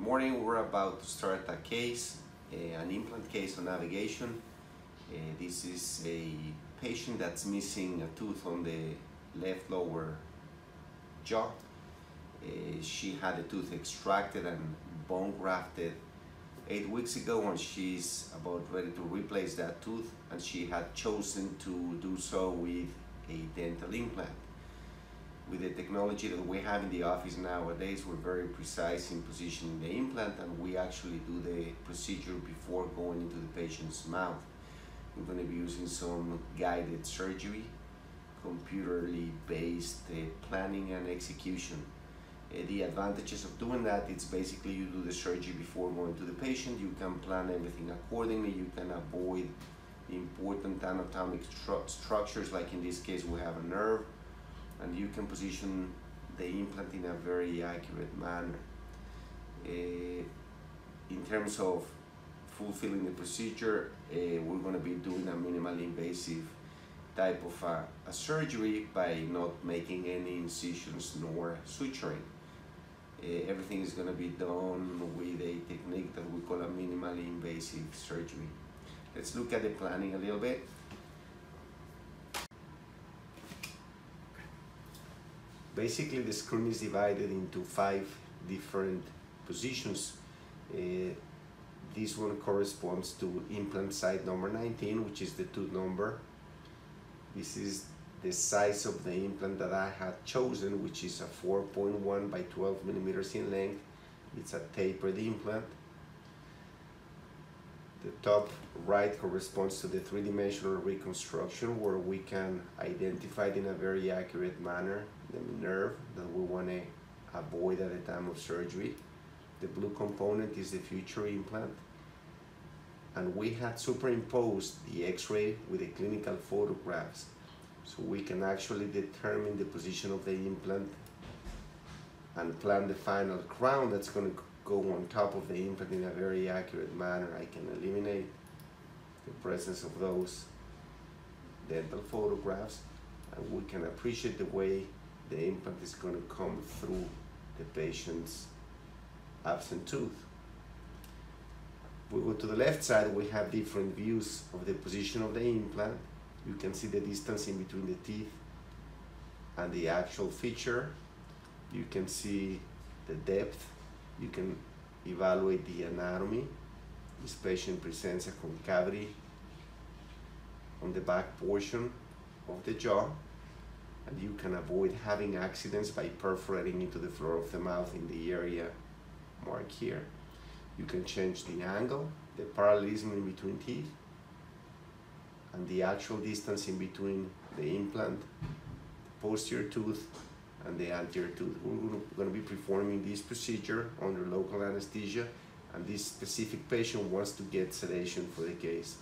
Good morning. We're about to start a case, an implant case on navigation. This is a patient that's missing a tooth on the left lower jaw. She had a tooth extracted and bone grafted 8 weeks ago, and she's about ready to replace that tooth, and she had chosen to do so with a dental implant. With the technology that we have in the office nowadays, we're very precise in positioning the implant, and we actually do the procedure before going into the patient's mouth. We're going to be using some guided surgery, computerly based planning and execution. The advantages of doing that, it's basically you do the surgery before going to the patient, you can plan everything accordingly, you can avoid important anatomic structures, like in this case we have a nerve, and you can position the implant in a very accurate manner. In terms of fulfilling the procedure, we're going to be doing a minimally invasive type of a surgery by not making any incisions nor suturing. Everything is going to be done with a technique that we call a minimally invasive surgery. Let's look at the planning a little bit. Basically, the screen is divided into 5 different positions. This one corresponds to implant site number 19, which is the tooth number. This is the size of the implant that I had chosen, which is a 4.1 by 12 millimeters in length. It's a tapered implant. The top right corresponds to the three-dimensional reconstruction, where we can identify in a very accurate manner the nerve that we want to avoid at the time of surgery. The blue component is the future implant. And we had superimposed the x-ray with the clinical photographs, so we can actually determine the position of the implant and plan the final crown that's going to go on top of the implant in a very accurate manner. I can eliminate the presence of those dental photographs, and we can appreciate the way the implant is going to come through the patient's absent tooth. We go to the left side, we have different views of the position of the implant. You can see the distance in between the teeth and the actual feature. You can see the depth. You can evaluate the anatomy. This patient presents a concavity on the back portion of the jaw, and you can avoid having accidents by perforating into the floor of the mouth in the area marked here. You can change the angle, the parallelism in between teeth, and the actual distance in between the implant, the posterior tooth, and the anterior tooth. We're going to be performing this procedure under local anesthesia, and this specific patient wants to get sedation for the case.